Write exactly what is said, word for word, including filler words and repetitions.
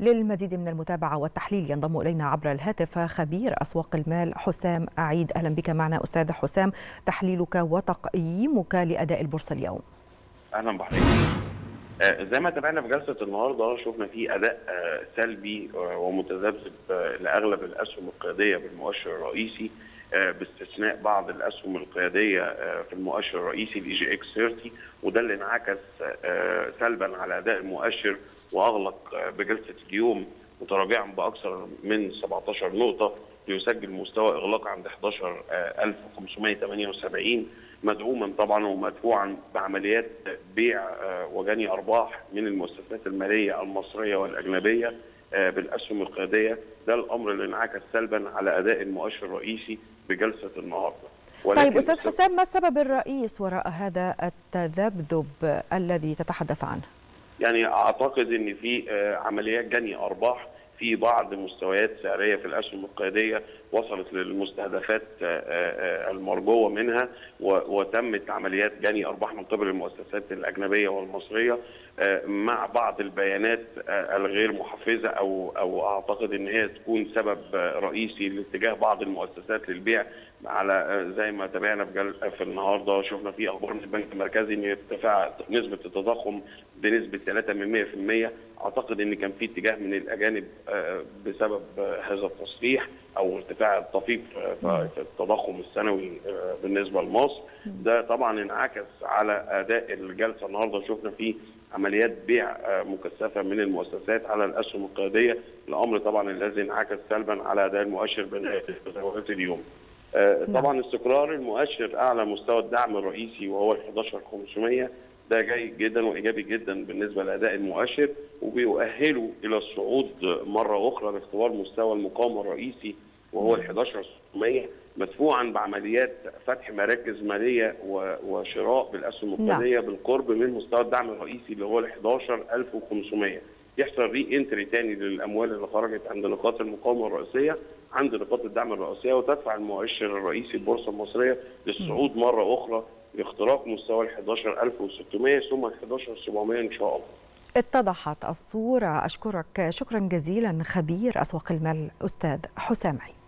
للمزيد من المتابعة والتحليل ينضم إلينا عبر الهاتف خبير أسواق المال حسام عيد. أهلا بك معنا أستاذ حسام، تحليلك وتقييمك لأداء البورصة اليوم. أهلا بحضرتك. زي ما تابعنا في جلسه النهارده شفنا في اداء سلبي ومتذبذب لاغلب الاسهم القياديه بالمؤشر الرئيسي، باستثناء بعض الاسهم القياديه في المؤشر الرئيسي الاي جي اكس ثلاثين، وده اللي انعكس سلبا على اداء المؤشر واغلق بجلسه اليوم متراجعا باكثر من سبعتاشر نقطه ليسجل مستوى اغلاق عند احد عشر ألف وخمسمائة وثمانية وسبعين، مدعوما طبعا ومدفوعا بعمليات بيع وجني ارباح من المؤسسات الماليه المصريه والاجنبيه بالاسهم القياديه. ده الامر اللي انعكس سلبا على اداء المؤشر الرئيسي بجلسه النهارده. طيب استاذ حسام، ما السبب الرئيس وراء هذا التذبذب الذي تتحدث عنه؟ يعني اعتقد ان في عمليات جني ارباح في بعض مستويات سعريه في الاسهم القياديه وصلت للمستهدفات المرجوه منها، وتمت عمليات جني ارباح من قبل المؤسسات الاجنبيه والمصريه مع بعض البيانات الغير محفزه او او اعتقد ان هي تكون سبب رئيسي لاتجاه بعض المؤسسات للبيع. على زي ما تابعنا في, في النهارده شفنا في اخبار من البنك المركزي ان ارتفاع نسبه التضخم بنسبه ثلاثة من مئة في المئة، اعتقد ان كان في اتجاه من الاجانب بسبب هذا التصريح او ارتفاع الطفيف في التضخم السنوي بالنسبه لمصر. ده طبعا انعكس على اداء الجلسه النهارده، شفنا في عمليات بيع مكثفه من المؤسسات على الاسهم القياديه، الامر طبعا الذي انعكس سلبا على اداء المؤشر بتوقيت اليوم. طبعا استقرار المؤشر اعلى مستوى الدعم الرئيسي وهو احد عشر ألف وخمسمائة، ده جيد جدا وايجابي جدا بالنسبه لاداء المؤشر، وبيؤهله الى الصعود مره اخرى لاختبار مستوى المقاومه الرئيسي وهو احد عشر ألف وستمائة، مدفوعا بعمليات فتح مراكز ماليه وشراء بالاسهم القياديه بالقرب من مستوى الدعم الرئيسي اللي هو احد عشر ألف وخمسمائة. يحصل ري انتري تاني للاموال اللي خرجت عند نقاط المقاومه الرئيسيه عند نقاط الدعم الرئيسيه، وتدفع المؤشر الرئيسي البورصه المصريه للصعود مره اخرى لاختراق مستوى احد عشر ألف وستمائة ثم احد عشر ألف وسبعمائة ان شاء الله. اتضحت الصوره، اشكرك شكرا جزيلا خبير اسواق المال استاذ حسام عيد.